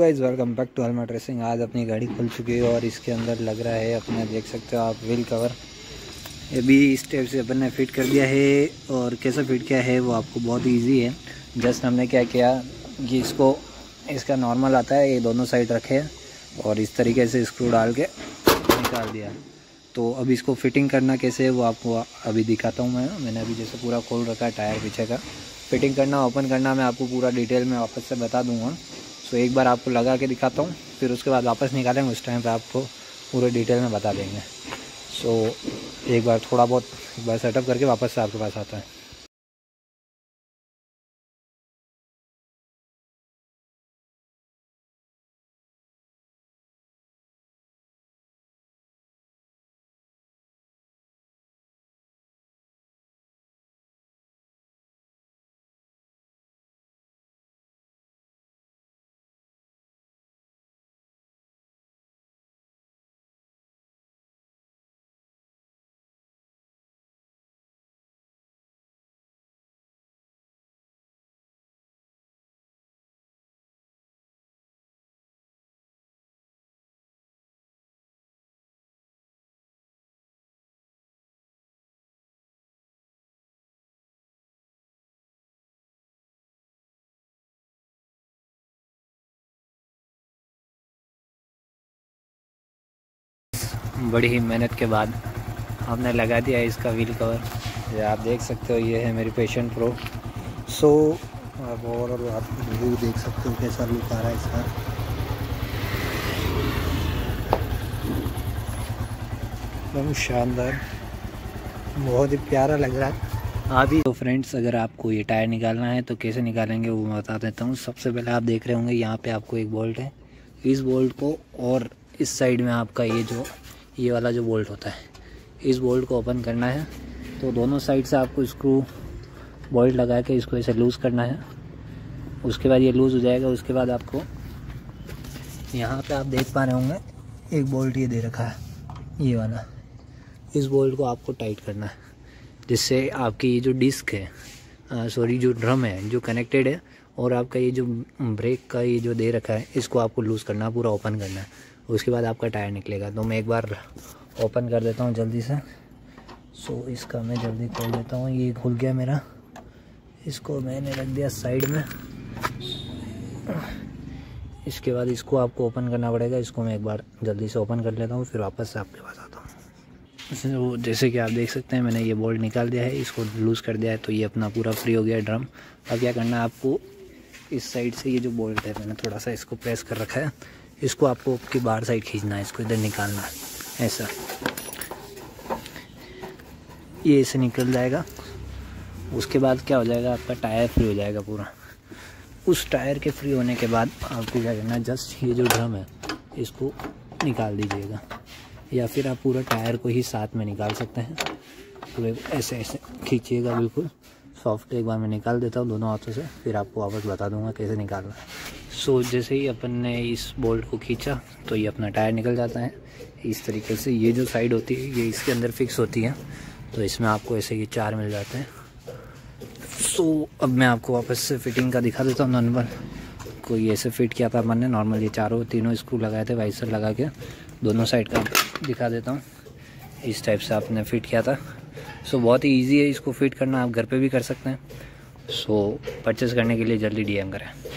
Guys welcome back to helmet racing. आज अपनी गाड़ी खुल चुकी है और इसके अंदर लग रहा है अपना, देख सकते हो आप, व्हील कवर। ये भी स्टेप से अपन ने फिट कर दिया है और कैसा फिट किया है वो आपको बहुत इजी है। जस्ट हमने क्या किया कि इसको, इसका नॉर्मल आता है, ये दोनों साइड रखे और इस तरीके से स्क्रू डाल के निकाल दिया। तो अब इसको फिटिंग करना कैसे है वो आपको अभी दिखाता हूँ। मैंने अभी जैसे पूरा खोल रखा है टायर पीछे का। फिटिंग करना, ओपन करना मैं आपको पूरा डिटेल में वापस से बता दूँगा। तो एक बार आपको लगा के दिखाता हूँ, फिर उसके बाद वापस निकालेंगे, उस टाइम पे आपको पूरे डिटेल में बता देंगे। सो एक बार थोड़ा बहुत सेटअप करके वापस से आपके पास आता है। बड़ी ही मेहनत के बाद हमने लगा दिया इसका व्हील कवर। ये आप देख सकते हो, ये है मेरी पैशन प्रो। सो आप ओवरऑल आप व्यू देख सकते हो कैसा लुक आ रहा है इसका, एकदम शानदार, बहुत ही प्यारा लग रहा है अभी। तो फ्रेंड्स, अगर आपको ये टायर निकालना है तो कैसे निकालेंगे वो मैं बता देता हूँ। सबसे पहले आप देख रहे होंगे यहाँ पे आपको एक बोल्ट है, इस बोल्ट को, और इस साइड में आपका ये वाला जो बोल्ट होता है, इस बोल्ट को ओपन करना है। तो दोनों साइड से आपको स्क्रू बोल्ट लगा के इसको ऐसे लूज़ करना है। उसके बाद ये लूज़ हो जाएगा। उसके बाद आपको यहाँ पे आप देख पा रहे होंगे एक बोल्ट ये दे रखा है, ये वाला। इस बोल्ट को आपको टाइट करना है, जिससे आपकी ये जो डिस्क है, सॉरी जो ड्रम है जो कनेक्टेड है, और आपका ये जो ब्रेक का ये जो दे रखा है, इसको आपको लूज़ करना है, पूरा ओपन करना है। उसके बाद आपका टायर निकलेगा। तो मैं एक बार ओपन कर देता हूँ जल्दी से। सो इसका मैं जल्दी खोल देता हूँ। ये खुल गया मेरा, इसको मैंने रख दिया साइड में। इसके बाद इसको आपको ओपन करना पड़ेगा। इसको मैं एक बार जल्दी से ओपन कर लेता हूँ, फिर वापस से आपके पास आता हूँ। तो जैसे कि आप देख सकते हैं, मैंने ये बोल्ट निकाल दिया है, इसको लूज़ कर दिया है, तो ये अपना पूरा फ्री हो गया ड्रम। अब क्या करना है आपको, इस साइड से ये जो बोल्ट है, मैंने थोड़ा सा इसको प्रेस कर रखा है, इसको आपको की बाहर साइड खींचना है, इसको इधर निकालना है, ऐसा। ये ऐसे निकल जाएगा। उसके बाद क्या हो जाएगा, आपका टायर फ्री हो जाएगा पूरा। उस टायर के फ्री होने के बाद आपको क्या करना है, जस्ट ये जो ड्रम है इसको निकाल दीजिएगा, या फिर आप पूरा टायर को ही साथ में निकाल सकते हैं। पूरे ऐसे ऐसे खींचिएगा, बिल्कुल सॉफ्ट। एक बार मैं निकाल देता हूँ दोनों हाथों से, फिर आपको वापस बता दूंगा कैसे निकालना है। सो जैसे ही अपन ने इस बोल्ट को खींचा तो ये अपना टायर निकल जाता है इस तरीके से। ये जो साइड होती है ये इसके अंदर फिक्स होती है, तो इसमें आपको ऐसे ये चार मिल जाते हैं। सो अब मैं आपको वापस से फिटिंग का दिखा देता हूँ। नॉर्मल को ये ऐसे फिट किया था अपन ने, नॉर्मल ये चारों तीनों स्क्रू लगाए थे, वाइसर लगा के दोनों साइड का दिखा देता हूँ। इस टाइप से आपने फिट किया था। सो बहुत ही ईजी है इसको फिट करना, आप घर पे भी कर सकते हैं। सो परचेज़ करने के लिए जल्दी डीएम करें।